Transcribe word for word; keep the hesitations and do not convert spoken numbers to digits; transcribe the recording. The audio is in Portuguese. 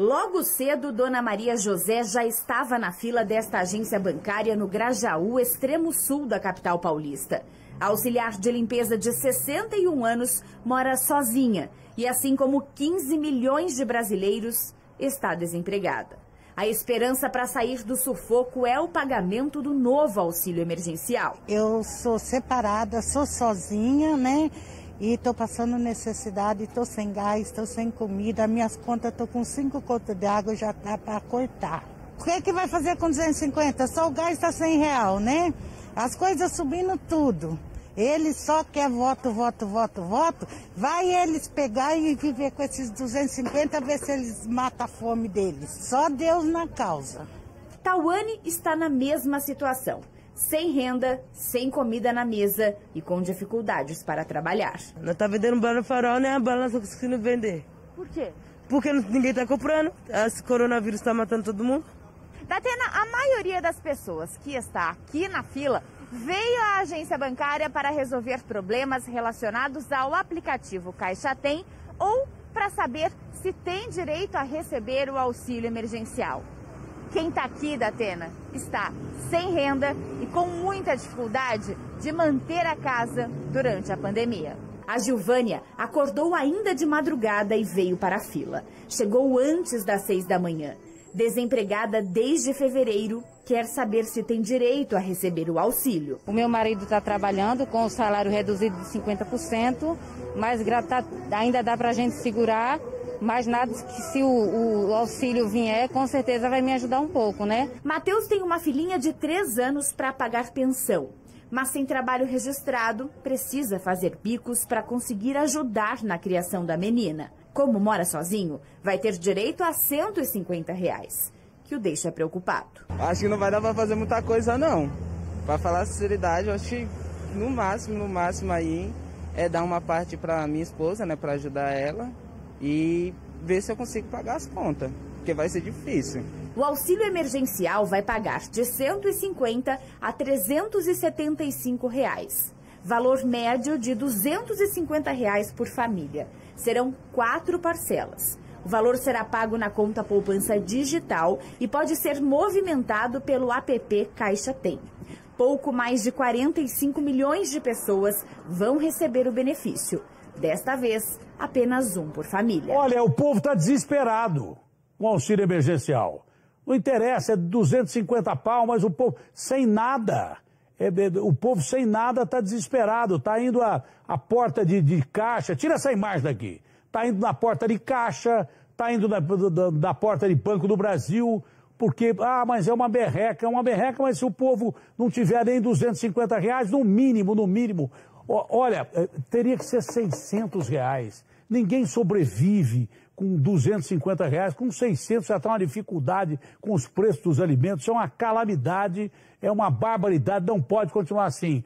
Logo cedo, Dona Maria José já estava na fila desta agência bancária no Grajaú, extremo sul da capital paulista. A auxiliar de limpeza de sessenta e um anos mora sozinha e, assim como quinze milhões de brasileiros, está desempregada. A esperança para sair do sufoco é o pagamento do novo auxílio emergencial. Eu sou separada, sou sozinha, né? E estou passando necessidade, estou sem gás, estou sem comida, minhas contas, estou com cinco contas de água, já tá para cortar. O que é que vai fazer com duzentos e cinquenta? Só o gás está cem real, né? As coisas subindo tudo. Ele só quer voto, voto, voto, voto. Vai eles pegar e viver com esses duzentos e cinquenta, ver se eles matam a fome deles. Só Deus na causa. Tauane está na mesma situação. Sem renda, sem comida na mesa e com dificuldades para trabalhar. Não tá vendendo bala no farol, nem a bala não tá conseguindo vender. Por quê? Porque ninguém tá comprando, esse coronavírus tá matando todo mundo. Datena, a maioria das pessoas que está aqui na fila veio à agência bancária para resolver problemas relacionados ao aplicativo Caixa Tem ou para saber se tem direito a receber o auxílio emergencial. Quem está aqui, Datena, está sem renda e com muita dificuldade de manter a casa durante a pandemia. A Gilvânia acordou ainda de madrugada e veio para a fila. Chegou antes das seis da manhã. Desempregada desde fevereiro, quer saber se tem direito a receber o auxílio. O meu marido está trabalhando com o salário reduzido de cinquenta por cento, mas ainda dá para a gente segurar. Mas nada que se o, o auxílio vier, com certeza vai me ajudar um pouco, né? Mateus tem uma filhinha de três anos para pagar pensão. Mas sem trabalho registrado, precisa fazer bicos para conseguir ajudar na criação da menina. Como mora sozinho, vai ter direito a cento e cinquenta reais, que o deixa preocupado. Acho que não vai dar para fazer muita coisa, não. Para falar a sinceridade, eu acho que no máximo, no máximo aí, é dar uma parte para minha esposa, né, para ajudar ela. E ver se eu consigo pagar as contas, porque vai ser difícil. O auxílio emergencial vai pagar de cento e cinquenta reais a trezentos e setenta e cinco reais, valor médio de duzentos e cinquenta reais por família. Serão quatro parcelas. O valor será pago na conta poupança digital e pode ser movimentado pelo app Caixa Tem. Pouco mais de quarenta e cinco milhões de pessoas vão receber o benefício. Desta vez, apenas um por família. Olha, o povo está desesperado com o auxílio emergencial. Não interessa, é duzentos e cinquenta pau, mas o povo sem nada. É, é, o povo sem nada está desesperado, está indo à a, a porta de, de caixa. Tira essa imagem daqui. Está indo na porta de caixa, está indo na, da, da porta de Banco do Brasil, porque, ah, mas é uma berreca, é uma berreca, mas se o povo não tiver nem duzentos e cinquenta reais, no mínimo, no mínimo... Olha, teria que ser seiscentos reais. Ninguém sobrevive com duzentos e cinquenta reais, com seiscentos já está uma dificuldade com os preços dos alimentos. Isso é uma calamidade, é uma barbaridade, não pode continuar assim.